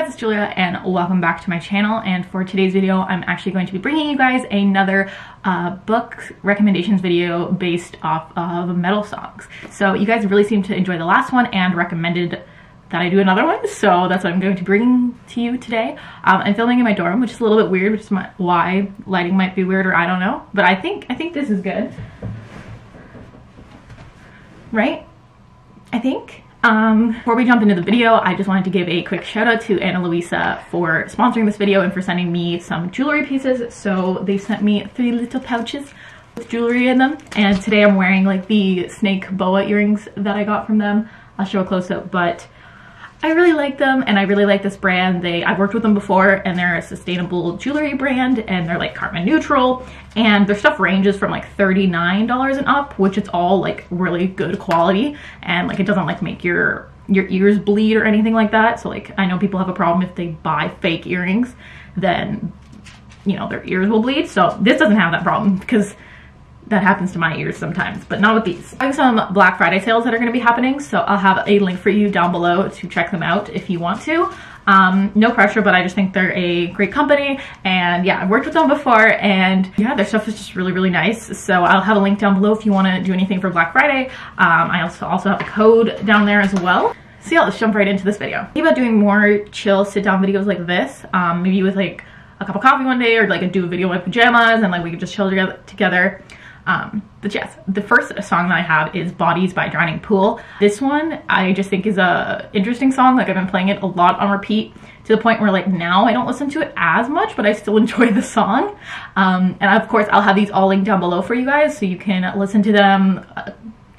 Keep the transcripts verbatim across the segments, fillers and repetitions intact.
guys, it's Julia and welcome back to my channel. And for today's video, I'm actually going to be bringing you guys another uh, book recommendations video based off of metal songs. So you guys really seemed to enjoy the last one and recommended that I do another one, so that's what I'm going to bring to you today. Um, I'm filming in my dorm, which is a little bit weird, which is my, why lighting might be weird, or I don't know, but I think I think this is good, right? I think. Um, before we jump into the video, I just wanted to give a quick shout out to Ana Luisa for sponsoring this video and for sending me some jewelry pieces. So they sent me three little pouches with jewelry in them, and today I'm wearing like the snake boa earrings that I got from them. I'll show a close up, but I really like them and I really like this brand. They I've worked with them before and they're a sustainable jewelry brand and they're like carbon neutral, and their stuff ranges from like thirty-nine dollars and up, which it's all like really good quality, and like it doesn't like make your your ears bleed or anything like that. So like I know people have a problem if they buy fake earrings, then you know their ears will bleed. So this doesn't have that problem because that happens to my ears sometimes, but not with these. I have some Black Friday sales that are going to be happening, so I'll have a link for you down below to check them out if you want to. Um, no pressure, but I just think they're a great company, and yeah, I've worked with them before, and yeah, their stuff is just really, really nice. So I'll have a link down below if you want to do anything for Black Friday. Um, I also also have a code down there as well. So yeah, let's jump right into this video. Think about doing more chill sit-down videos like this, um, maybe with like a cup of coffee one day, or like a do a video in my pajamas, and like we could just chill together. together. Um, but yes, the first song that I have is Bodies by Drowning Pool. This one I just think is a interesting song. Like I've been playing it a lot on repeat to the point where like now I don't listen to it as much, but I still enjoy the song. Um, and of course I'll have these all linked down below for you guys so you can listen to them uh,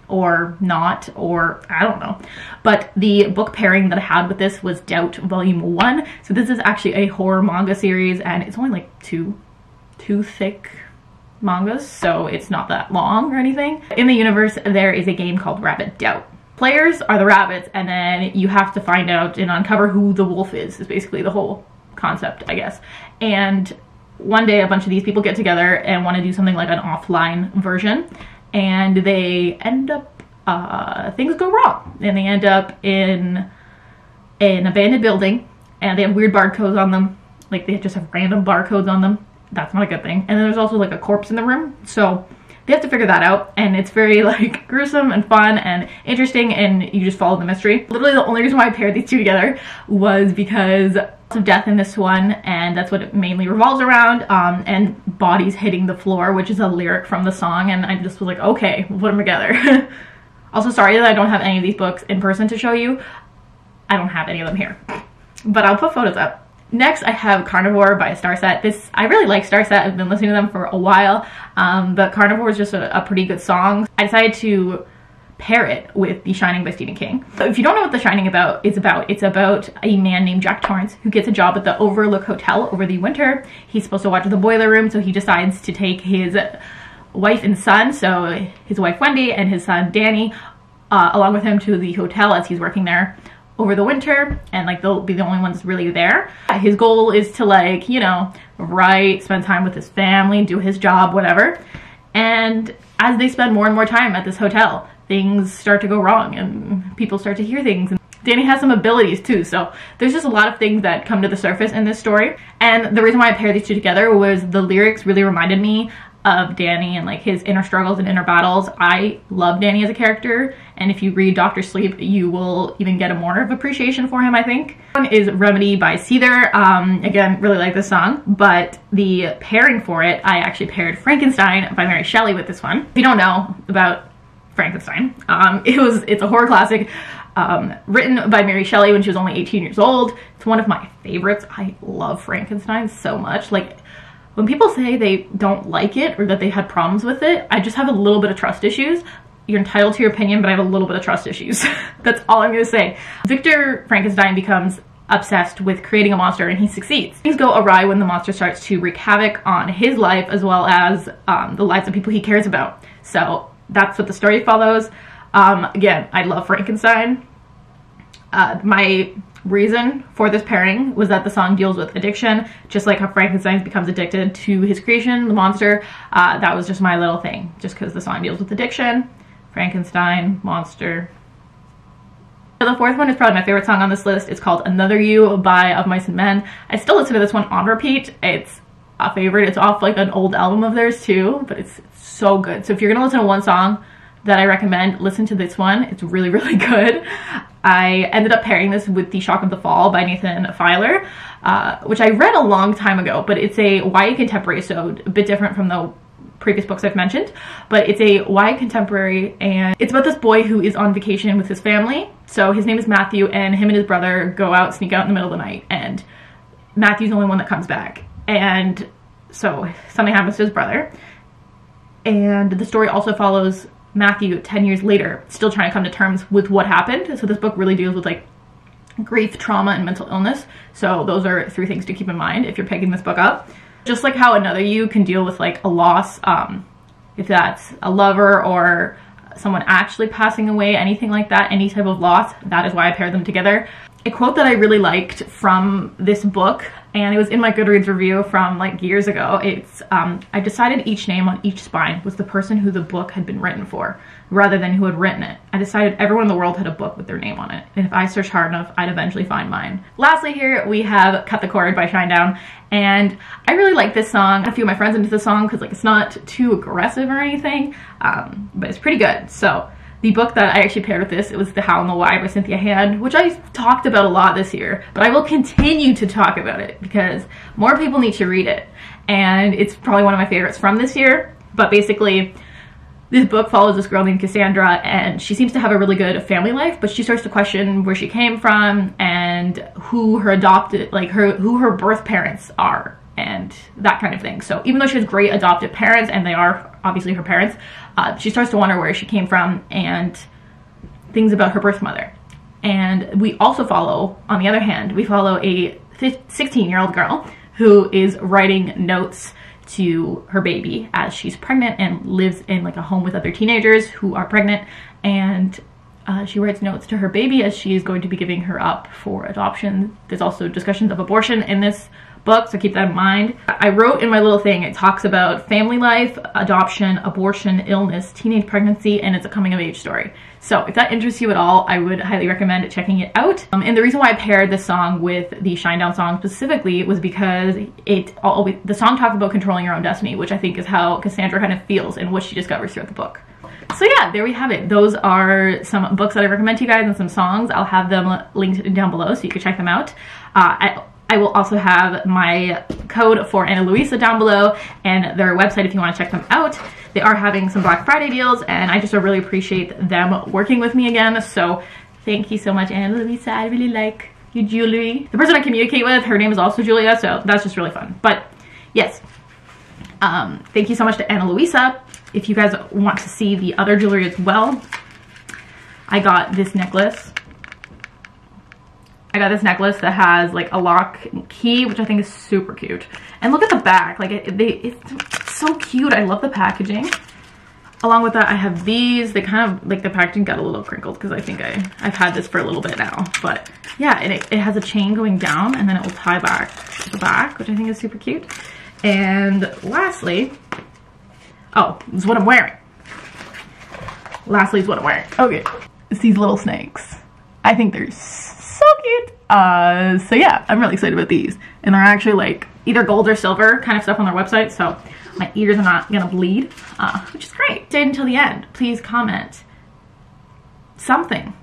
or not, or I don't know. But the book pairing that I had with this was Doubt Volume one. So this is actually a horror manga series, and it's only like two, two thick mangas, so it's not that long or anything. In the universe, there is a game called Rabbit Doubt. Players are the rabbits, and then you have to find out and uncover who the wolf is, is basically the whole concept, I guess. And one day, a bunch of these people get together and want to do something like an offline version, and they end up, uh, things go wrong, and they end up in an abandoned building, and they have weird barcodes on them, like they just have random barcodes on them. That's not a good thing. And then there's also like a corpse in the room, so they have to figure that out, and it's very like gruesome and fun and interesting, and you just follow the mystery. Literally the only reason why I paired these two together was because of death in this one, and that's what it mainly revolves around, um, and bodies hitting the floor, which is a lyric from the song, and I just was like, okay, we'll put them together. Also, sorry that I don't have any of these books in person to show you. I don't have any of them here, but I'll put photos up. Next, I have Carnivore by Starset. This, I really like Starset. I've been listening to them for a while, um, but Carnivore is just a, a pretty good song. I decided to pair it with The Shining by Stephen King. So if you don't know what The Shining about is about, it's about a man named Jack Torrance who gets a job at the Overlook Hotel over the winter. He's supposed to watch the boiler room, so he decides to take his wife and son, so his wife Wendy and his son Danny, uh, along with him to the hotel as he's working there over the winter, and like they'll be the only ones really there. His goal is to like, you know, write, spend time with his family, do his job, whatever. And as they spend more and more time at this hotel, things start to go wrong and people start to hear things. And Danny has some abilities too, so there's just a lot of things that come to the surface in this story. And the reason why I paired these two together was the lyrics really reminded me of Danny and like his inner struggles and inner battles. I love Danny as a character, and if you read Doctor Sleep, you will even get a more of appreciation for him, I think. This one is Remedy by Seether. Um, again, really like this song, but the pairing for it, I actually paired Frankenstein by Mary Shelley with this one. If you don't know about Frankenstein, um, it was it's a horror classic um, written by Mary Shelley when she was only eighteen years old. It's one of my favorites. I love Frankenstein so much. Like, when people say they don't like it or that they had problems with it, I just have a little bit of trust issues. You're entitled to your opinion, but I have a little bit of trust issues. That's all I'm gonna say. Victor Frankenstein becomes obsessed with creating a monster, and he succeeds. Things go awry when the monster starts to wreak havoc on his life as well as um, the lives of people he cares about. So that's what the story follows. Um, again, I love Frankenstein. Uh, my reason for this pairing was that the song deals with addiction, just like how Frankenstein becomes addicted to his creation, the monster. Uh, that was just my little thing, just because the song deals with addiction. Frankenstein, monster, The fourth one is probably my favorite song on this list. It's called Another You by Of Mice and Men. I still listen to this one on repeat. It's a favorite. It's off like an old album of theirs too, but it's so good. So if you're gonna listen to one song that I recommend, listen to this one. It's really, really good. I ended up pairing this with The Shock of the Fall by Nathan Filer, uh, which I read a long time ago, but it's a Y A contemporary, so a bit different from the previous books I've mentioned, but it's a Y A contemporary, and it's about this boy who is on vacation with his family. So his name is Matthew, and him and his brother go out, sneak out in the middle of the night, and Matthew's the only one that comes back. And so something happens to his brother, and the story also follows Matthew ten years later, still trying to come to terms with what happened. So this book really deals with like grief, trauma, and mental illness. So those are three things to keep in mind if you're picking this book up. Just like how Another You can deal with like a loss, um, if that's a lover or someone actually passing away, anything like that, any type of loss, that is why I paired them together. A quote that I really liked from this book, and it was in my Goodreads review from like years ago, it's um, I decided each name on each spine was the person who the book had been written for, rather than who had written it. I decided everyone in the world had a book with their name on it, and if I searched hard enough, I'd eventually find mine. Lastly here, we have Cut the Cord by Shinedown, and I really like this song. A few of my friends into the song because like it's not too aggressive or anything, um, but it's pretty good. So the book that I actually paired with this, it was The How and the Why by Cynthia Hand, which I talked about a lot this year, but I will continue to talk about it because more people need to read it. And it's probably one of my favorites from this year. But basically, this book follows this girl named Cassandra, and she seems to have a really good family life, but she starts to question where she came from and who her adopted, like her, who her birth parents are, and that kind of thing. So even though she has great adoptive parents, and they are obviously her parents, uh, she starts to wonder where she came from and things about her birth mother. And we also follow, on the other hand, we follow a sixteen year old girl who is writing notes to her baby as she's pregnant and lives in like a home with other teenagers who are pregnant, and Uh, she writes notes to her baby as she is going to be giving her up for adoption. There's also discussions of abortion in this book, so keep that in mind. I wrote in my little thing, it talks about family life, adoption, abortion, illness, teenage pregnancy, and it's a coming of age story. So if that interests you at all, I would highly recommend checking it out. Um, and the reason why I paired this song with the Shinedown song specifically was because it always, the song talks about controlling your own destiny, which I think is how Cassandra kind of feels and what she discovers throughout the book. So yeah, there we have it. Those are some books that I recommend to you guys and some songs. I'll have them linked down below so you can check them out. Uh, I, I will also have my code for Ana Luisa down below and their website if you want to check them out. They are having some Black Friday deals, and I just really appreciate them working with me again. So thank you so much, Ana Luisa. I really like your jewelry. The person I communicate with, her name is also Julia, so that's just really fun. But yes, um, thank you so much to Ana Luisa. If you guys want to see the other jewelry as well, I got this necklace. I got this necklace that has like a lock and key, which I think is super cute. And look at the back, like it, they, it's so cute. I love the packaging. Along with that, I have these. They kind of, like the packaging got a little crinkled because I think I, I've had this for a little bit now. But yeah, and it, it has a chain going down, and then it will tie back to the back, which I think is super cute. And lastly, oh, this is what I'm wearing. Lastly is what I'm wearing. Okay. It's these little snakes. I think they're so cute. Uh, so yeah, I'm really excited about these. And they're actually like either gold or silver kind of stuff on their website. So my ears are not gonna bleed, uh, which is great. Stay until the end. Please comment something.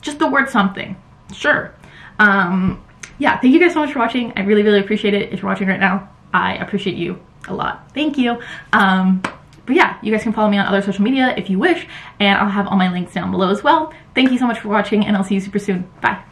Just the word something. Sure. Um, yeah, thank you guys so much for watching. I really, really appreciate it. If you're watching right now, I appreciate you a lot. Thank you. Um, But yeah, you guys can follow me on other social media if you wish, and I'll have all my links down below as well. Thank you so much for watching, and I'll see you super soon. Bye.